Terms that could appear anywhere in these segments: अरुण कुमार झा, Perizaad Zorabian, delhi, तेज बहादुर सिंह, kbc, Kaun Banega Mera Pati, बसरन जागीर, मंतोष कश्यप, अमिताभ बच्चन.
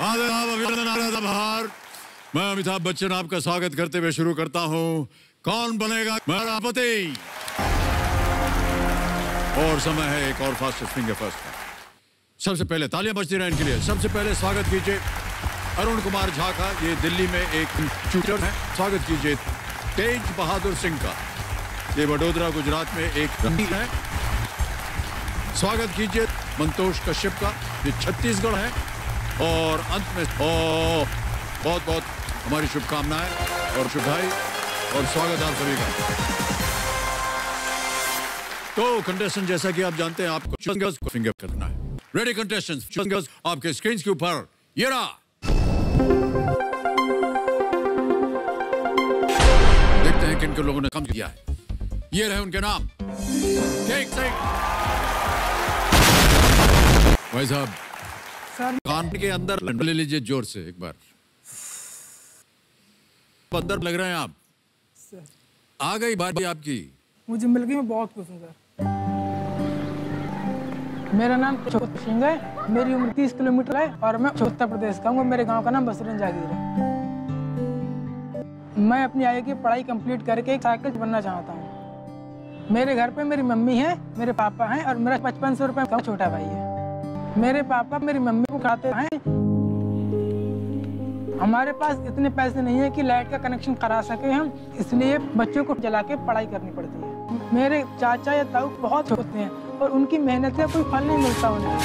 मैं अमिताभ बच्चन आपका स्वागत करते हुए शुरू करता हूँ कौन बनेगा मेरा पति। और समय है एक और फास्टेस्ट फिंगर फर्स्ट का। सबसे पहले तालियां बजती रहे इनके लिए। सबसे पहले स्वागत कीजिए अरुण कुमार झा का, ये दिल्ली में एक ट्यूटर है। स्वागत कीजिए तेज बहादुर सिंह का, ये वडोदरा गुजरात में एक रंगीर है। स्वागत कीजिए मंतोष कश्यप का, ये छत्तीसगढ़ है। और अंत में बहुत बहुत हमारी शुभकामनाएं और शुभाई और स्वागत आप सभी का। तो कंटेस्टेंट, जैसा कि आप जानते हैं, आपको चुंगस को फिंगर करना है। रेडी कंटेस्टेंट्स, चुंगस आपके स्क्रीन के ऊपर ये रहा। देखते हैं किन किन लोगों ने काम किया है। ये रहे उनके नाम। भाई साहब कान के अंदर ले लीजिए जोर से एक बार। अंदर लग रहे हैं आप सर। आ गई बारी आपकी। मुझे जिंदगी में बहुत खुश हूँ सर। मेरा नाम सिंह है, मेरी उम्र 30 किलोमीटर है और मैं उत्तर प्रदेश का हूँ। मेरे गांव का नाम बसरन जागीर है। मैं अपनी आगे की पढ़ाई कंप्लीट करके एक साइकिल बनना चाहता हूँ। मेरे घर पे मेरी मम्मी है, मेरे पापा हैं और मेरा 5500 रुपये का छोटा भाई है। मेरे पापा मेरी मम्मी को खाते हैं। हमारे पास इतने पैसे नहीं है कि लाइट का कनेक्शन करा सके हम, इसलिए बच्चों को जला के पढ़ाई करनी पड़ती है। मेरे चाचा या ताऊ बहुत होते हैं और उनकी मेहनत का कोई फल नहीं मिलता उन्हें।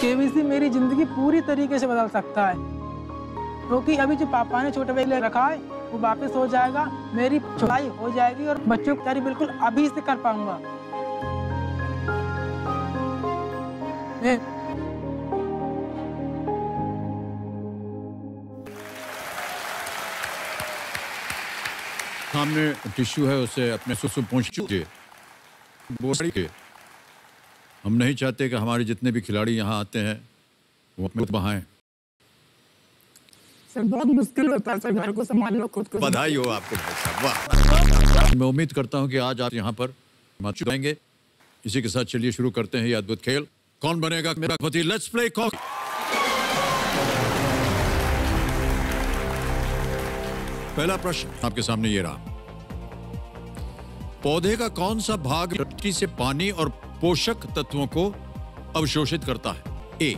केबीसी मेरी जिंदगी पूरी तरीके से बदल सकता है, क्योंकि अभी जो पापा ने छोटे भाई ले रखा है वो वापस हो जाएगा, मेरी पढ़ाई हो जाएगी और बच्चों की तैयारी बिल्कुल अभी से कर पाऊंगा। सामने टिश्यू है, उसे अपने सुसु पहुंच चुके बोसड़ी के। हम नहीं चाहते कि हमारे जितने भी खिलाड़ी यहाँ आते हैं वो अपने बहाएं। सर बहुत मुश्किल होता है सर, घर को संभालना खुद को। बधाई हो आपको। मैं उम्मीद करता हूँ कि आज आप यहाँ पर मत चुकाएंगे। इसी के साथ चलिए शुरू करते हैं ये अद्भुत खेल कौन बनेगा मेरा पति। लेट्स प्ले कॉक। पहला प्रश्न आपके सामने ये रहा। पौधे का कौन सा भाग मिट्टी से पानी और पोषक तत्वों को अवशोषित करता है? ए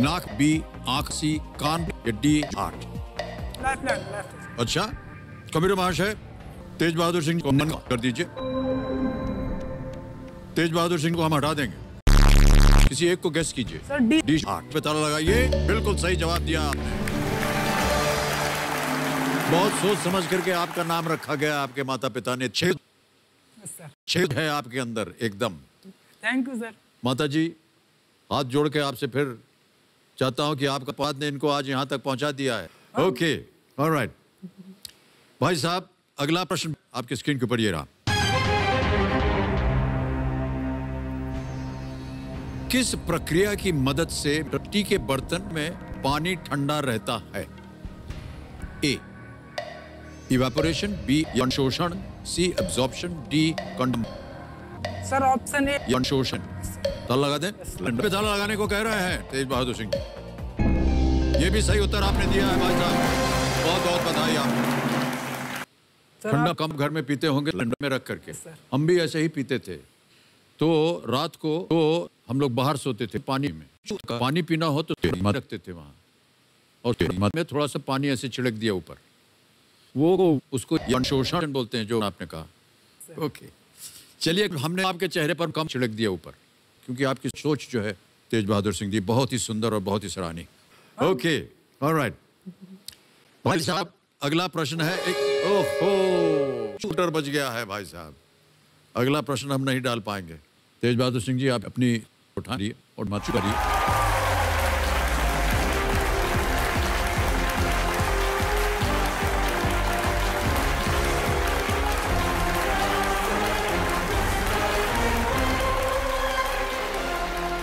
नाक, बी आंख, सी कान, डी हार्ट। अच्छा कबीर महाशय तेज बहादुर सिंह को मन कर दीजिए। तेज बहादुर सिंह को हम हटा देंगे, किसी एक को गेस कीजिए। सर डी हार्ट पे ताला लगाइए। बिल्कुल सही जवाब दिया आपने। बहुत सोच समझ करके आपका नाम रखा गया, आपके माता पिता ने। छेद है आपके अंदर एकदम। Thank you sir. माता जी हाथ जोड़ के आपसे फिर चाहता हूं कि आपका पाद ने इनको आज यहां तक पहुंचा दिया है। ओके ऑलराइट भाई साहब, अगला प्रश्न आपके स्क्रीन के ऊपर ये रहा। किस प्रक्रिया की मदद से मिट्टी के बर्तन में पानी ठंडा रहता है? ए इवेपोरेशन, बी अवशोषण, C absorption, D condemn. Sir option A अवशोषण। ताला लगा दें। ताला लगाने को कह रहे हैं तेज बहादुर सिंह। ये भी सही उत्तर आपने दिया है भाई साहब, बहुत बहुत बधाई आपको। ठंडा कम घर में पीते होंगे, लंडन में रख करके। हम भी ऐसे ही पीते थे, तो रात को तो हम लोग बाहर सोते थे पानी में। पानी पीना हो तो रखते थे वहाँ और में थोड़ा सा पानी ऐसे छिड़क दिया ऊपर, वो उसको अवशोषण बोलते हैं जो आपने कहा। ओके चलिए, हमने आपके चेहरे पर कम छिड़क दिया ऊपर, क्योंकि आपकी सोच जो है तेज बहादुर सिंह जी बहुत ही सुंदर और बहुत ही सराहनीय। ओके ऑलराइट भाई साहब, अगला प्रश्न है एक। ओहो शूटर बच गया है भाई साहब। अगला प्रश्न हम नहीं डाल पाएंगे। तेज बहादुर सिंह जी आप अपनी उठा लिए और माचू करिए।